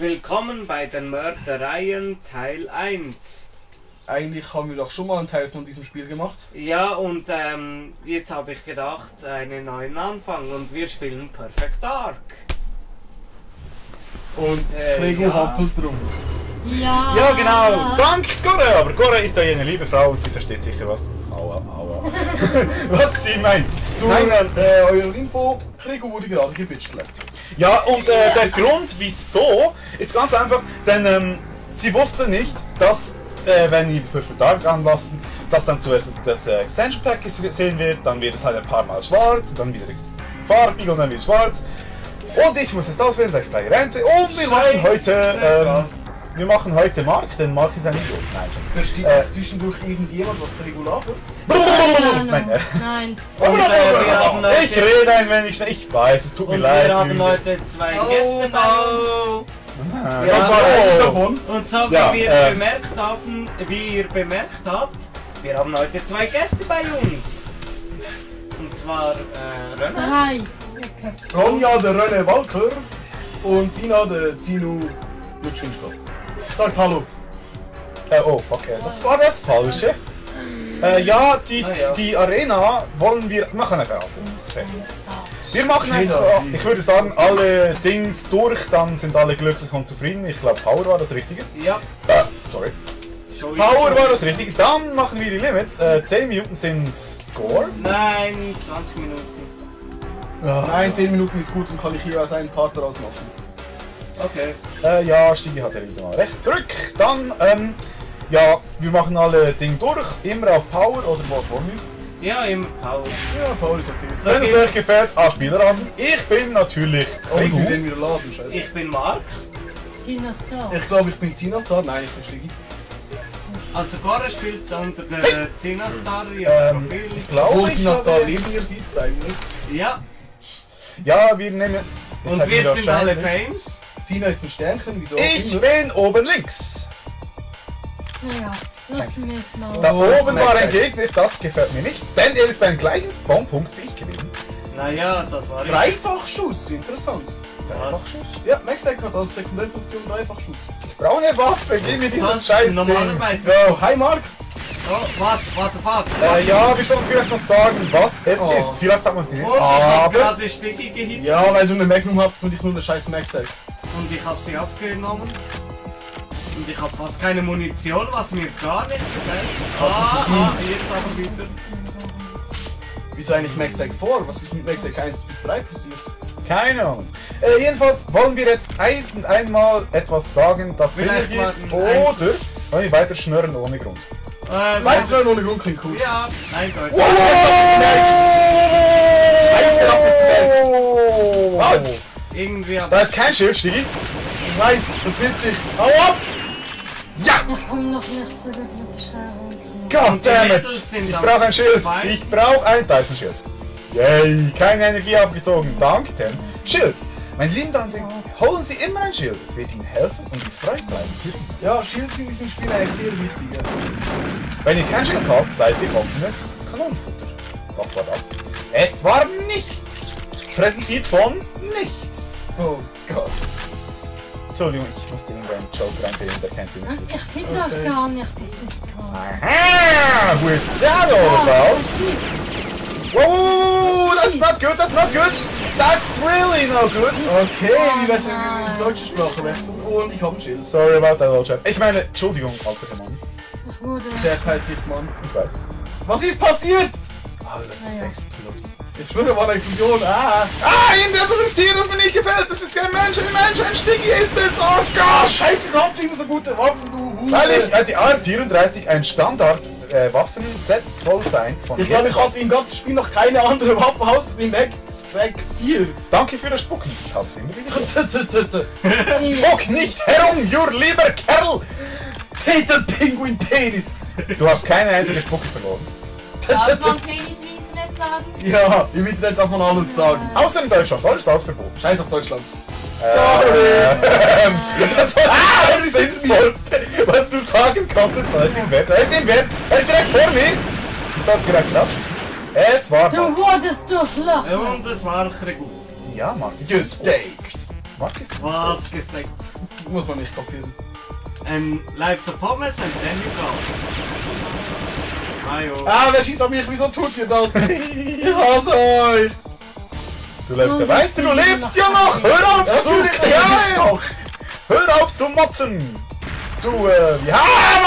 Willkommen bei den Mördereien Teil 1. Eigentlich haben wir doch schon mal einen Teil von diesem Spiel gemacht. Ja, und jetzt habe ich gedacht, einen neuen Anfang und wir spielen Perfect Dark. Und Gregor happelt drum. Ja. Ja, genau. Dank Gore, aber Gore ist ja eine liebe Frau und sie versteht sicher was. Aua, aua. Was sie meint. So, nein, eurer Info, Gregor wurde gerade gebitschelt. Ja, und der Grund, wieso, ist ganz einfach, denn sie wusste nicht, dass, wenn die Perfect Dark anlassen, dass dann zuerst das Extension Pack gesehen wird, dann wird es halt ein paar Mal schwarz, dann wieder farbig und dann wieder schwarz. Und ich muss jetzt auswählen, da ich gleich rente. Und wir machen heute, Mark, denn Mark ist ein Idiot. Nein, versteht zwischendurch irgendjemand was regular wird? Nein. Ich rede ein wenig, ich weiß, es tut mir leid. Wir haben heute zwei Gäste bei uns. Ah, ja, und so wie wir bemerkt haben, wir haben heute zwei Gäste bei uns. Und zwar Ronja. Ronja, der René Walker und Zina, der Zinu Lutschinsko. Sagt hallo. Oh, fuck, das war das Falsche. Ja, die Arena wollen wir machen einfach fertig. Wir machen einfach, ich würde sagen, alle Dings durch, dann sind alle glücklich und zufrieden. Ich glaube, Power war das Richtige. Ja. Sorry. Power war das Richtige. Dann machen wir die Limits. 10 Minuten sind Score. Nein, 20 Minuten. Nein, 10 Minuten ist gut und kann ich hier aus einem Part daraus machen. Okay. Ja, Stigi hat ja wieder mal recht. Zurück. Dann, ja, wir machen alle Dinge durch. Immer auf Power oder was wollen wir? Ja, immer Power. Ja, Power ist okay. So, wenn es euch gefällt, Spieler an. Ich bin natürlich. Oh, ich bin wieder laden, scheiße. Ich bin Mark. Zinastar. Ich glaube, ich bin Zinastar. Nein, ich bin Stigi. Also, Gore spielt unter der Zinastar. Ja, ich glaube, wo Zinastar neben mir sitzt eigentlich. Ja. Ja, wir nehmen. Und wir sind alle Fames. Zina ist ein Sternchen. Wieso? Ich bin oben links. Ja. Lass mich mal. Da oben war ein Gegner, das gefällt mir nicht, denn er ist beim gleichen Spawnpunkt wie ich gewesen. Naja, das war Dreifachschuss, interessant. Dreifachschuss? Ja, Magsack hat als Sekundärfunktion Dreifachschuss. Ich brauche eine Waffe, gib mir dieses Scheiß. Normalerweise. So, hi Mark. Oh, was? Warte, warte. Ja, wir sollten vielleicht noch sagen, was es ist. Vielleicht hat man es gesehen. Oh, ich hab gerade Sticky gehittet. Ja, weil du eine Magnum hast und ich nur eine scheiß Magsack. Und ich hab sie aufgenommen. Und ich habe fast keine Munition, was mir gar nicht gefällt. Ah, jetzt aber wieder. Wieso eigentlich Magsack 4? Was ist mit Magsack 1 bis 3 passiert? Keine Ahnung. Jedenfalls wollen wir jetzt einmal etwas sagen, das Sinn ergibt. Oder wollen wir weiter schnurren ohne Grund? Weiter schnurren ohne Grund klingt cool. Ja, nein, Deutsch. Wow! Irgendwie da ist kein Schild, Stigi. Ich weiß, du bist dich. Hau ab! Ja! Ich komme noch nicht zurück mit der Steuerung. Goddammit! Ich brauche ein Schild! Ich brauche ein Dyson-Schild! Yay! Keine Energie aufgezogen! Dank dem Schild! Mein lieben Dante, holen Sie immer ein Schild! Es wird Ihnen helfen und Ihnen frei bleiben. Ja, Schilds sind in diesem Spiel eigentlich sehr wichtig. Ja. Wenn ihr kein Schild habt, seid ihr offenes Kanonenfutter. Was war das? Es war nichts! Präsentiert von nichts! Oh Gott! Entschuldigung, ich musste irgendwo einen Joke reinbringen, der keinen Sinn macht. Ich finde euch gar nicht auf das Plan. Aha! Who is that all about? Wow, that's not good, that's not good! That's really no good! Okay, wie wär's, wenn wir in die deutsche Sprache wechseln? Und ich hab ein Schild. Sorry about that, old chap. Ich meine, Entschuldigung, alter Mann. Ich wurde... Chef heißt nicht Mann. Ich weiß. Was ist passiert? Oh, das ist explodiert. Ich schwöre, war eine Explosion. Das ist ein Tier, das mir nicht gefällt. Das ist kein Mensch, ein Mensch, ein Sticky ist es. Oh Gott! Scheiße, wieso hast du immer so gute Waffen, du Hure? Weil ich, die AR34 ein Standard-Waffenset soll sein. Von ich glaube, ich hatte im ganzen Spiel noch keine andere Waffe außer dem Magsack 4. Danke für das Spucken. Ich hab's immer wieder. Spuck nicht herum, ihr lieber Kerl! Peter Penguin Penis! Du hast keine einzige Spucke verloren. Darf man Penis im Internet sagen? Ja, im Internet darf man alles sagen. Außer in Deutschland. Deutsch ist alles verboten. Scheiß auf Deutschland. Sorry. Das war das Sinnvollste, was du sagen konntest. Da ist im Web. Er ist direkt vor mir. Ich sollte vielleicht draufschießen. Es war... Du wurdest durchlacht. Und es war Gregor. Ja, Mark. Gestaked. Was gesteckt? Muss man nicht kopieren. And life's a promise and then you go. Mario. Ah, der schießt auf mich, wieso tut ihr das? Ich hasse euch! Du läufst ja weiter, du lebst ja noch! Hör auf zu! Ja, hör auf zu motzen! Zu, ja,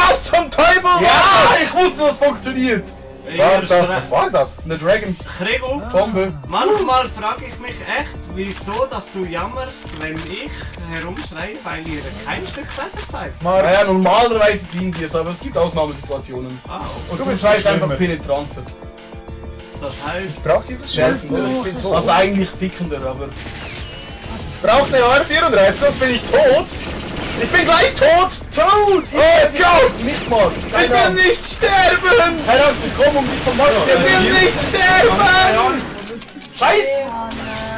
was zum Teufel! Ja, ich wusste, das funktioniert! War das, was war das? Eine Dragon? Gregor, Bombe. Manchmal frage ich mich echt, wieso dass du jammerst, wenn ich herumschreie, weil ihr kein Stück besser seid. Naja, normalerweise sind wir es, aber es gibt Ausnahmesituationen. Ah, okay. Und du schreist einfach penetranter. Das heißt... Ich brauche dieses Schärfen, ich bin tot. Also eigentlich fickender, aber... Ich brauche eine AR34, sonst bin ich tot! Ich bin gleich tot! Tot! Oh Gott! Nicht mal! Ich will nicht sterben! Keine Angst, ich komme um dich vom Markt. Ich will nicht sterben! Scheiß!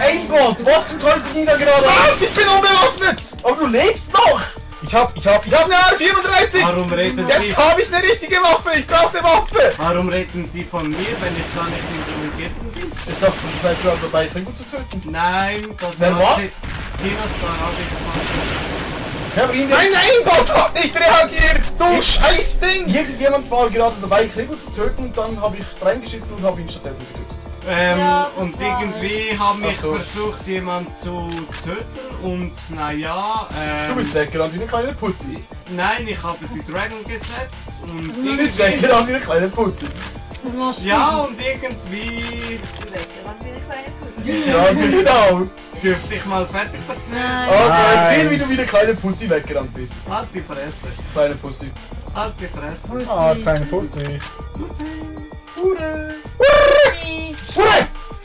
Aimbot! Was zum Teufel ging da gerade? Was? Ich bin unbewaffnet! Aber du lebst noch! Ich hab eine AR34! Warum reden die? Jetzt hab ich eine richtige Waffe! Ich brauch eine Waffe! Warum reden die von mir, wenn ich gar nicht implementiert bin? Ich dachte, du seid gerade dabei, Klingo zu töten. Nein, das war Zinastar, hab ich fast. Ja, nein, Aimbot hat nicht reagiert! Du Scheißding! Jemand war gerade dabei, Klingo zu töten, und dann habe ich reingeschissen und habe ihn stattdessen getötet. Ja, und irgendwie haben mich versucht, jemand zu töten, und naja. Du bist weggerannt wie eine kleine Pussy. Nein, ich habe die Dragon gesetzt und. Du bist weggerannt wie eine kleine Pussy. Ja, und irgendwie. Ja, genau! Dürfte ich mal fertig erzählen? Also erzähl, wie du wie eine kleine Pussy weggerannt bist. Halt die Fresse. Kleine Pussy. Halt die Fresse. Pussy. Ah, kleine Pussy. Hure! Hure! Hure!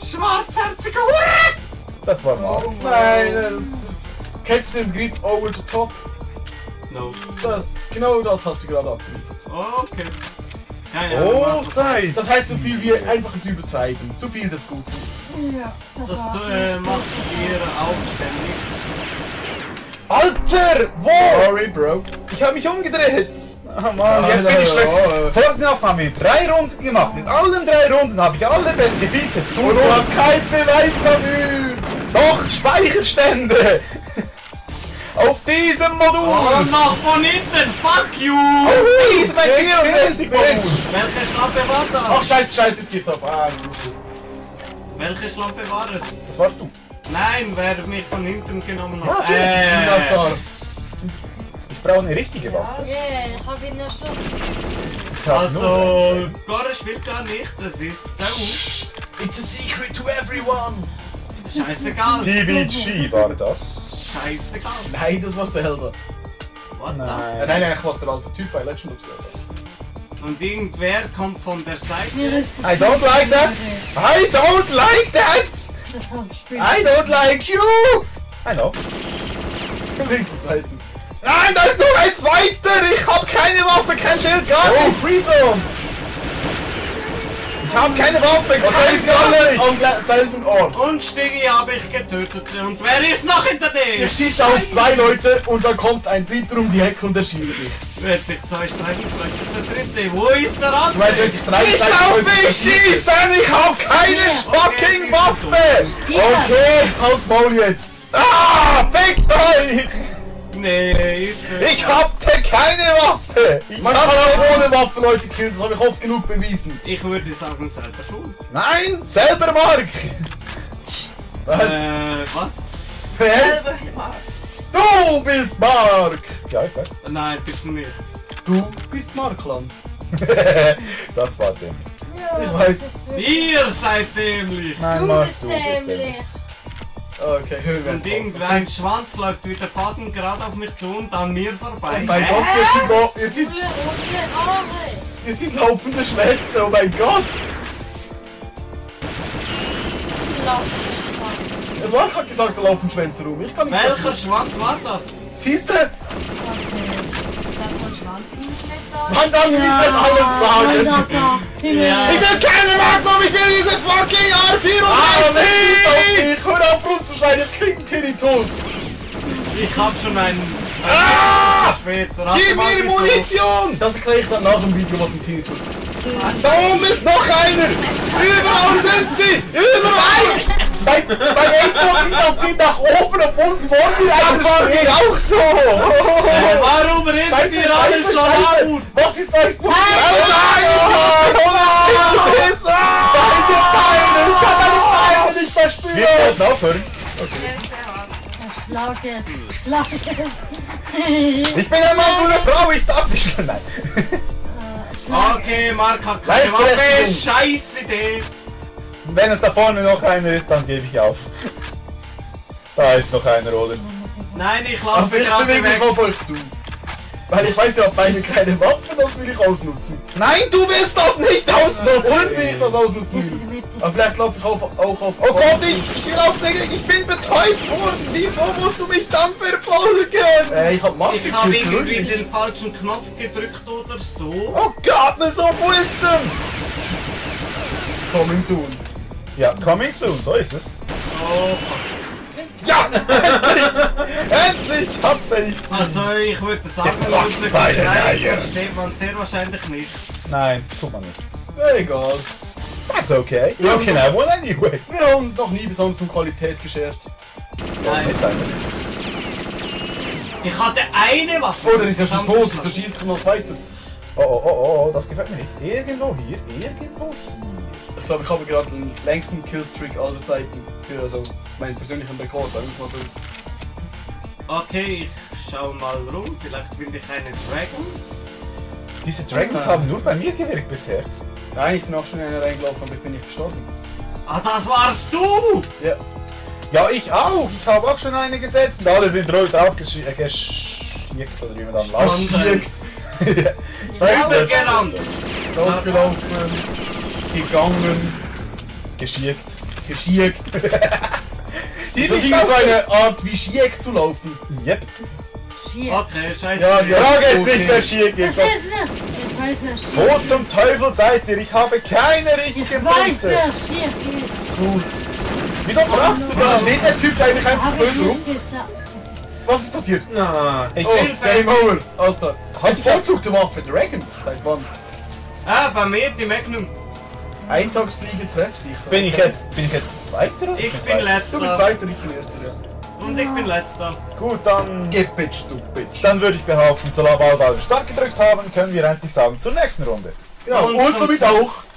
Schwarzherzige Hure! Das war Mark. Oh, nein, kennst du den Griff over the top? No. Genau das hast du gerade abgeliefert. Okay. Ja, oh, sei! Das heißt, so viel wie einfaches Übertreiben. Zu viel des Guten. Ja, das macht ihr auch nichts. Alter! Wo? Sorry, Bro. Ich hab mich umgedreht. Oh Mann, jetzt bin ich schlecht. Vor den Aufnahmen haben wir 3 Runden gemacht. In allen 3 Runden habe ich alle Gebiete zu. Und du hast keinen Beweis dafür. Doch, Speicherstände. Auf diesem Modul! Oh, nach von hinten! Fuck you! Auf diesem Modul! Welche Schlampe war das? Ach scheiße, es gibt ab. Welche Schlampe war es? Das warst du. Nein, wer mich von hinten genommen hat. Ja, ich brauche eine richtige Waffe. Ja, ich habe ihn erschossen. Also, Gore spielt gar nicht, das ist der U. It's a secret to everyone! Scheißegal! PBG war das. Scheißegal! Nein, das war Zelda! What? Nein, ich war der alte Typ bei Legend of Zelda. Und irgendwer kommt von der Seite. I don't like that! I don't like that! I don't like you! I know. Wenigstens heißt es. Nein, da ist noch ein zweiter! Ich hab keine Waffe, kein Schild, gar nicht! Oh, Freezone! Ich hab keine Waffe, ich weiß alle am selben Ort. Und Stingy habe ich getötet. Und wer ist noch hinter dir? Ich schieße auf 2 Leute und dann kommt ein dritter um die Ecke und er schießt mich. Wenn hat sich 2 streiten, vielleicht der dritte. Wo ist der andere? Du weißt, wenn sich 3 streiten. Ich glaube, ich schieße! Ich hab keine fucking Waffe! Okay, halt's Maul jetzt. Ah, fickt euch! Nee, ist es. Ich hatte keine Waffe! Man kann auch ohne Waffe Leute killen, das habe ich oft genug bewiesen. Ich würde sagen, selber schuld. Nein, selber Mark! Was? Was? Wer? Selber Mark. Du bist Mark! Ja, ich weiß. Nein, bist du nicht. Du bist Markland. Das war dämlich. Ja, ich weiß. Ihr seid dämlich! Nein, Mark, du bist dämlich. Okay, hören wir. Und irgendein Schwanz läuft wieder Faden gerade auf mich zu und an mir vorbei. Oh mein Gott, wir sind laufende Schwänze, oh mein Gott! Das sind laufende Schwanz. Mark hat gesagt, da laufen Schwänze rum. Ich kann nicht. Welcher Schwanz war das? Siehst du? Okay, da kommt Schwanz in die Mann, dann will ich dann alles sagen! Ich will keine Magnum, ich will diese fucking AR34! Hör auf rumzuschreien, ich krieg einen Tinnitus! Ich hab schon einen... später. Gib mir Munition! Das erkläre ich dann nach dem Video, was ein Tinnitus ist. Da oben ist noch einer! Überall sind sie! Überall! Mein Endpunkt sieht noch viel nach oben und unten vorne wieder. Das war mir auch so. Warum redet ihr alles so laut? Was ist euch gut? Deine Beine! Ich kann deine Beine nicht verspüren! Wir sollten aufhören. Schlages, Schlages. Ich bin ein Mann, du eine Frau, ich darf nicht. Nein. Okay, Mark hat keine Waffe. Scheiße, Dave. Wenn es da vorne noch einer ist, dann gebe ich auf. Da ist noch einer, oder? Nein, ich laufe gerade weg. Weil ich weiß ja, ob meine keine Waffen, das will ich ausnutzen. Nein, du willst das nicht ausnutzen! Und will ich das ausnutzen? Aber vielleicht laufe ich auch auf... Oh Gott, ich laufe nicht, ich bin betäubt worden! Wieso musst du mich dann verfolgen? Ich hab irgendwie den falschen Knopf gedrückt oder so. Oh Gott, ne, so wisdom! Coming soon. Ja, coming soon, so ist es. Oh fuck. Ja! Endlich hat er ich's! Also, ich würde sagen, unser Geschlecht versteht man sehr wahrscheinlich nicht. Nein, tut man nicht. Egal. That's okay. You can have one anyway. Wir haben uns noch nie besonders um Qualität geschert. Nein. Ich hatte eine Waffe. Oder ist ja schon tot, wieso schießt du noch weiter? Oh, das gefällt mir nicht. Irgendwo hier. Ich glaube, ich habe gerade den längsten Killstreak aller Zeiten für also meinen persönlichen Rekord, sagen wir mal so. Okay, ich schau mal rum, vielleicht finde ich einen Dragon. Diese Dragons haben nur bei mir gewirkt bisher. Nein, ich bin auch schon in einer reingelaufen, aber ich bin nicht gestorben. Ah, das warst du! Ja. Ja, ich auch! Ich habe auch schon eine gesetzt und alle sind rot draufgeschickt oder wie man dann lauscht. Ich weiß nicht. Draufgelaufen. Gegangen. Geschickt. Das ging so eine Art wie Schiek zu laufen. Yep. Schiek. Okay, scheiße. Ja, die Frage ist nicht mehr Schiek. Ich weiß, wer Schiek ist. Wo zum Teufel seid ihr? Ich habe keine richtige Punkte. Ich weiß, wer Schiek ist. Gut. Wieso fragst du das? Steht der Typ eigentlich einfach blöd rum? Was ist passiert? Nein. Ich bin Game Over. Alles klar. Hat die bevorzugte Waffe Dragon? Seit wann? Ah, bei mir die Magnum. Eintagsfliege treffsicher. Bin ich jetzt Zweiter? Ich bin Letzter. Du bist Zweiter, ich bin Erster, ja. Und ich bin Letzter. Gut, dann... Gepitcht, du Bitch. Dann würde ich behaupten, solange wir alle stark gedrückt haben, können wir endlich sagen, zur nächsten Runde. Genau, und somit auch.